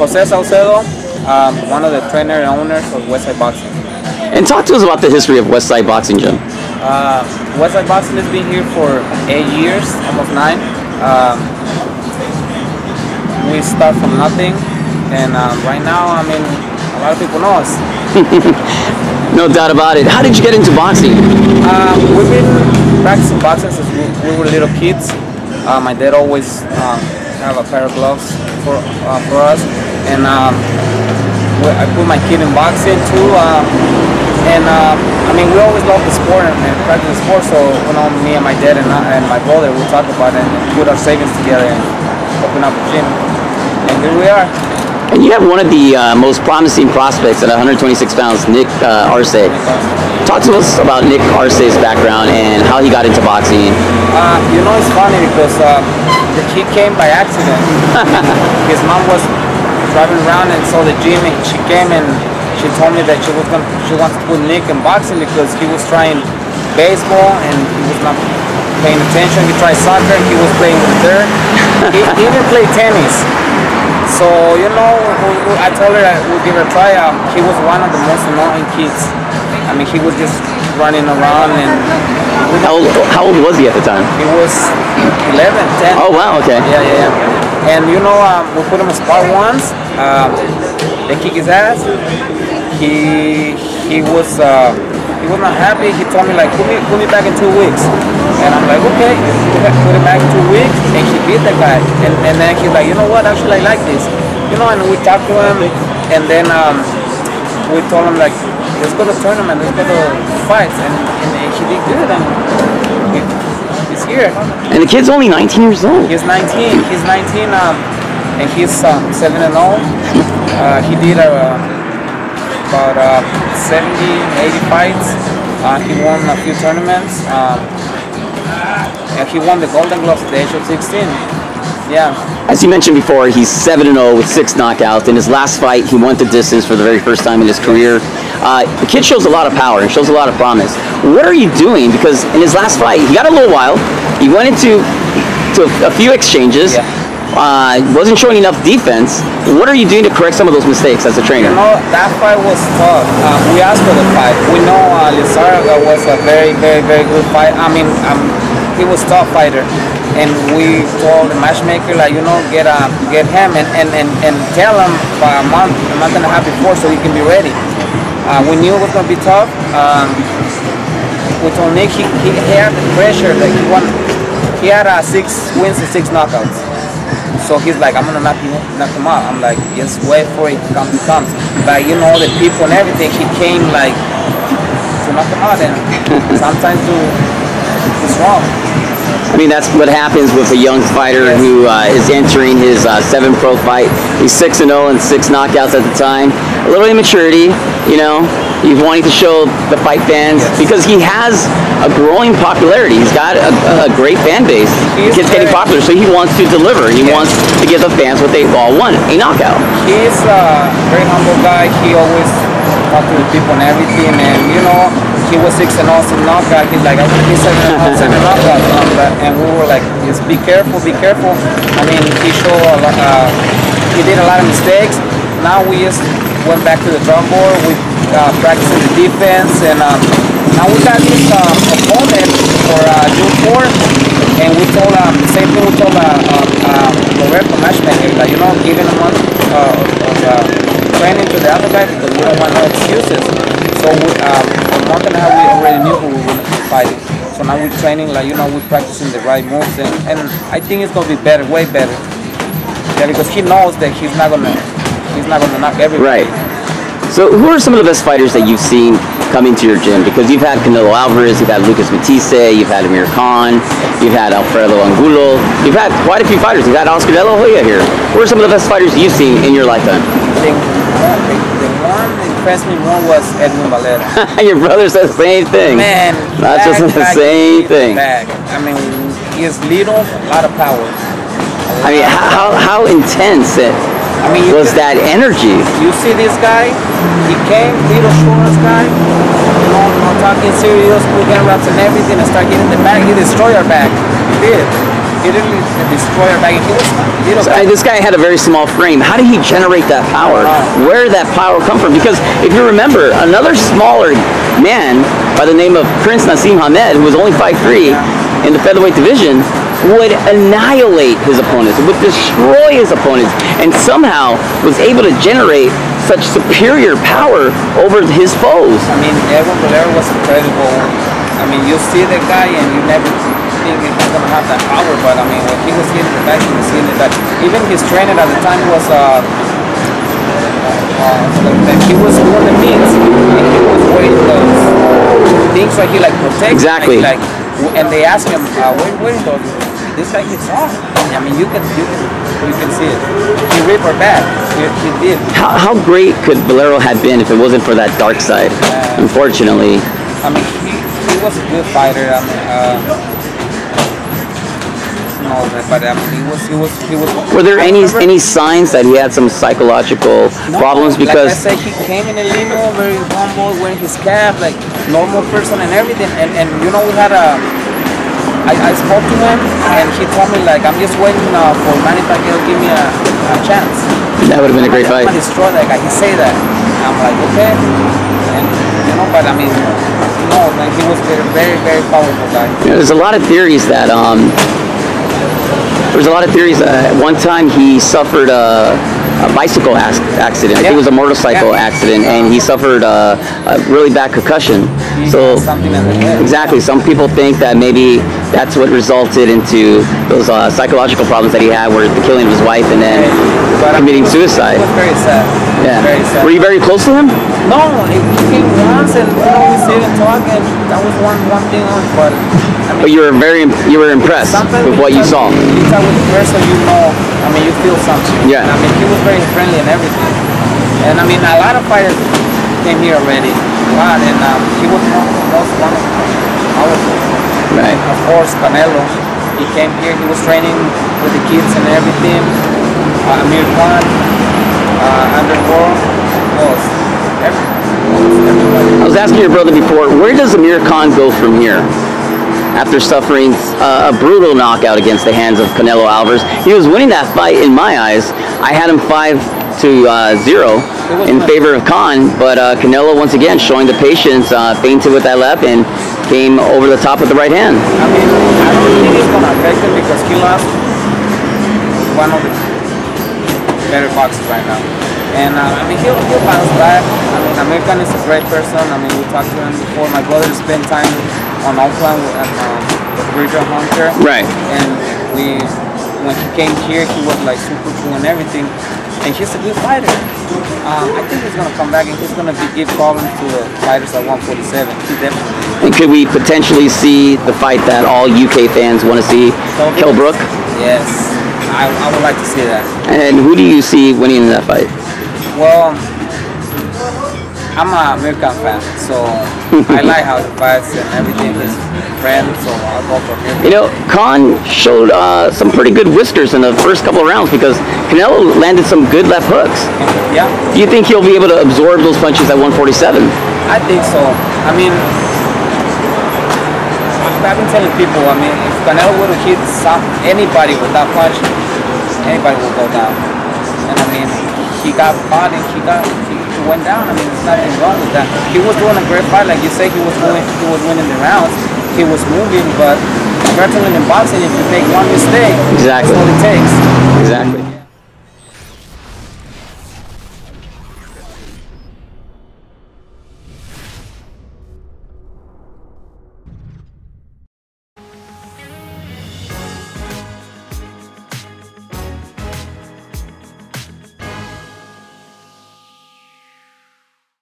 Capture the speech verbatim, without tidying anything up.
Jose Salcedo, um, one of the trainer and owners of Westside Boxing. And talk to us about the history of Westside Boxing, Jim. Uh, Westside Boxing has been here for eight years, almost nine. Um, we start from nothing, and um, right now, I mean, a lot of people know us. No doubt about it. How did you get into boxing? Um, we've been practicing boxing since we, we were little kids. Uh, my dad always um, have a pair of gloves for uh, for us, and um, I put my kid in boxing too. Um, and um, I mean, we always loved the sport and, and practice the sport. So you know, me and my dad and, I, and my brother, we talk about it and put our savings together and open up the gym. And here we are. And you have one of the uh, most promising prospects at one hundred twenty-six pounds, Nick uh, Arce. Talk to us about Nick Arce's background and how he got into boxing. Uh, you know, it's funny because uh, the kid came by accident. His mom was driving around and saw the gym, and she came and she told me that she was gonna, she wanted to put Nick in boxing because he was trying baseball and he was not paying attention. He tried soccer and he was playing the third. He, he even played tennis. So, you know, I told her I would give her a try. Um, he was one of the most annoying kids. I mean, he was just running around and... How old, how old was he at the time? He was eleven, ten. Oh, wow, okay. Yeah, yeah, yeah. And, you know, um, we put him in spot once. Um, they kick his ass. He he was uh, he was not happy. He told me, like, put me, put me back in two weeks. And I'm like, okay, put him back in two weeks. And he beat the guy. And, and then he's like, you know what, actually I like this. You know, and we talked to him. And then um, we told him, like, let's go to the tournament, let's go to fights. And, and, and he did good. And he, he's here. And the kid's only nineteen years old. He's nineteen. He's nineteen. Um, and he's um, seven and oh. Uh, he did uh, about uh, seventy, eighty fights. Uh, he won a few tournaments. Um, And he won the Golden Gloves at the age of sixteen. Yeah. As you mentioned before, he's seven and oh with six knockouts. In his last fight, he went the distance for the very first time in his career. Uh, the kid shows a lot of power and shows a lot of promise. What are you doing? Because in his last fight, he got a little wild. He went into to a few exchanges. Yeah. Uh, wasn't showing enough defense. What are you doing to correct some of those mistakes as a trainer? You know, that fight was tough. Uh, we asked for the fight. We know uh, Lizaraga was a very, very, very good fight. I mean, um, he was a top fighter, and we told the matchmaker, like, you know, get um, get him and, and, and, and tell him by a month, a month and a half before, so he can be ready. Uh, we knew it was going to be tough. Um, we told Nick he, he, he had the pressure that he won. He had uh, six wins and six knockouts. So he's like, I'm going to knock him, knock him out. I'm like, just wait for it, come to come. But you know, the people and everything, he came like to knock him out, and sometimes to, it's wrong. I mean, that's what happens with a young fighter who uh, is entering his uh, seventh pro fight. He's six and oh and six knockouts at the time. A little immaturity, you know. He's wanting to show the fight fans, yes, because he has a growing popularity. He's got a, a great fan base. He's the kid's getting popular, so he wants to deliver. He yes. wants to give the fans what they all want, a knockout. He's a very humble guy. He always talks to the people and everything, and, you know, he was six and awesome knockout. He's like, I think he's seven and half, seven knockouts. And we were like, just be careful, be careful. I mean, he showed a lot, uh, he did a lot of mistakes. Now we just went back to the drum board. We uh, practiced the defense, and um, now we got this um, opponent for uh, June fourth. And we told um, the same thing we told uh, uh, the rep of matchmaking, like, you know, giving a month uh, of uh, training to the other guy because we don't want no excuses. So we. Um, Month and a half, we already knew who we were fighting. So now we're training, like, you know, we're practicing the right moves, and, and I think it's gonna be better, way better. Yeah, because he knows that he's not gonna, he's not gonna knock everybody. Right. So who are some of the best fighters that you've seen come into your gym? Because you've had Canelo Alvarez, you've had Lucas Matisse, you've had Amir Khan, you've had Alfredo Angulo, you've had quite a few fighters. You've had Oscar de La Hoya here. Who are some of the best fighters you've seen in your lifetime? I think the, the one that impressed me more was Edmundo Valera. Your brother said the same thing. Man, not just the same thing. Back. I mean, he is little, a lot of power. I mean, how how intense it I mean, was that energy? You see this guy? He came, little short guy. You know, I'm talking serious, put hand wraps and everything, and start getting the back. He destroyed our back. He did. didn't destroy her bag. He was, so, I, this guy had a very small frame. How did he generate that power? Where did that power come from? Because if you remember, another smaller man by the name of Prince Nassim Hamed, who was only five three, yeah, in the featherweight division, would annihilate his opponents, would destroy his opponents, and somehow was able to generate such superior power over his foes. I mean, Evo Blair was incredible. I mean, you see the guy and you never think he's going to have that power, but I mean, when he was getting the back, he was getting it back. Even his trainer at the time was, uh, uh, uh he was more than means. He was wearing those things like he like protects. Exactly. Like, like, and they asked him, uh, where, where is those? This guy hits off. I mean, you can, you can, you can see it. He ripped her back. He, he did. How, how great could Valero have been if it wasn't for that dark side? Uh, Unfortunately. I mean, he, he was a good fighter. I mean, uh, no, but I mean, he was, he was, he was. Were there I any remember, any signs that he had some psychological no, problems? Because like I said, he came in a limo, very humble, wearing his cap, like normal person and everything. And and you know, we had a. I, I spoke to him and he told me, like, I'm just waiting uh, for Manny Pacquiao to give me a, a chance. That would have been a great I, fight. I'm going to destroy that guy. He said that. And I'm like, okay. And, you know, but I mean, no, like, he was a very, very powerful guy. You know, there's a lot of theories that, um, there's a lot of theories that at one time he suffered a, a bicycle accident. I yeah. think it was a motorcycle yeah. accident, and he suffered a, a really bad concussion. He so, something in the head. Exactly. Some people think that maybe that's what resulted into those uh, psychological problems that he had, where the killing of his wife and then but committing suicide. It was very sad. Yeah. Very sad. Were you very close to him? No, he came once and we always sit and talk, and that was one one thing on. But I mean, but you were very you were impressed with what you saw. You talk with the person, you know. I mean, you feel something. Yeah. I mean, he was very friendly and everything. And I mean, a lot of fighters came here already. A lot, and um, he was one of the most one of our. Right. Of course, Canelo, he came here, he was training with the kids and everything. Uh, Amir Khan, uh, Underworld, was everybody. I was asking your brother before, where does Amir Khan go from here? After suffering uh, a brutal knockout against the hands of Canelo Alvarez, he was winning that fight in my eyes. I had him five to uh, zero in fun. favor of Khan, but uh, Canelo once again showing the patience, uh, fainted with that left, and came over the top with the right hand. I mean, I don't think it's going to affect him because he lost one of the better boxers right now. And uh, I mean, he'll, he'll bounce back. I mean, Amir Khan is a great person. I mean, we talked to him before. My brother spent time on Oakland with, um, with Bridger Hunter. Right. And we, when he came here, he was like super cool and everything. And he's a good fighter. Um, I think he's going to come back and he's going to give problems to the fighters at one forty-seven. He definitely. And could we potentially see the fight that all U K fans want to see? So Kell Brook? Yes. I, I would like to see that. And who do you see winning that fight? Well, I'm an American fan, so I like how he fights and everything is friendly, so I'll go for him. You know, Khan showed uh, some pretty good whiskers in the first couple of rounds because Canelo landed some good left hooks. Yeah. Do you think he'll be able to absorb those punches at one forty-seven? I think so. I mean, I've been telling people, I mean, if Canelo would have hit some, anybody with that punch, anybody would go down. And I mean, he got caught and he got... went down. I mean, there's nothing wrong with that. He was doing a great fight, like you say. He was doing, he was winning the rounds. He was moving, but wrestling and boxing, if you make one mistake, exactly, that's what it takes. Exactly.